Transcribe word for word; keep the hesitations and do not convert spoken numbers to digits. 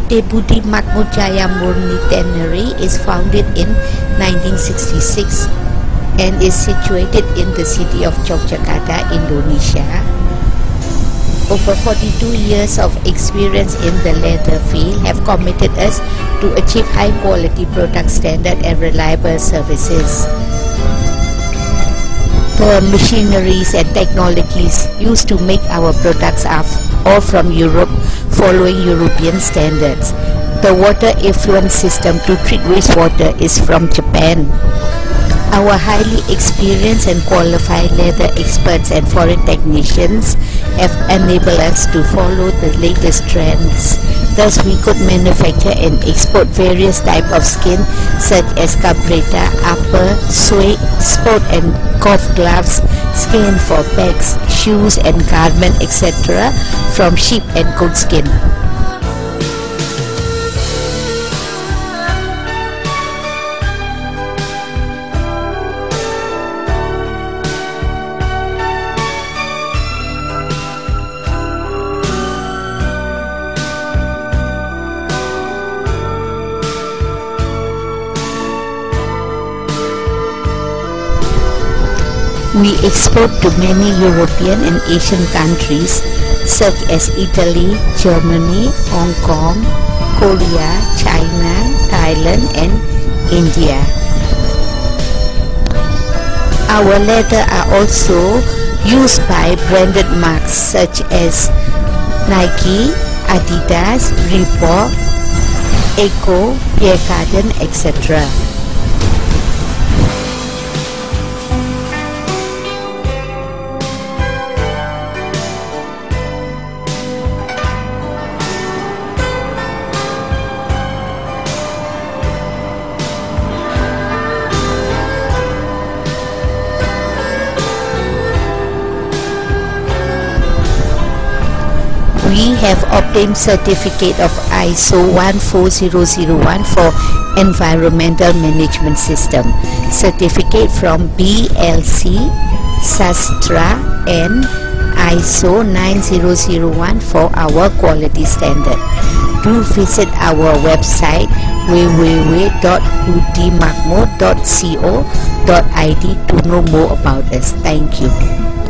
P T Budi Makmur Jaya Murni Tannery is founded in nineteen sixty-six and is situated in the city of Yogyakarta, Indonesia. Over forty-two years of experience in the leather field have committed us to achieve high-quality product standard and reliable services. The machineries and technologies used to make our products are all from Europe, following European standards. The water effluent system to treat wastewater is from Japan. Our highly experienced and qualified leather experts and foreign technicians have enabled us to follow the latest trends. Thus, we could manufacture and export various types of skin such as cabretta, upper, suede, sport and golf gloves, skin for bags, shoes and garment, et cetera from sheep and goat skin. We export to many European and Asian countries such as Italy, Germany, Hong Kong, Korea, China, Thailand and India. Our leather are also used by branded marks such as Nike, Adidas, Reebok, Eco, Pierre Cardin, et cetera. We have obtained certificate of I S O one four zero zero one for environmental management system, certificate from B L C, Sastra and I S O nine zero zero one for our quality standard. Do visit our website w w w dot budi makmur dot co dot i d to know more about us. Thank you.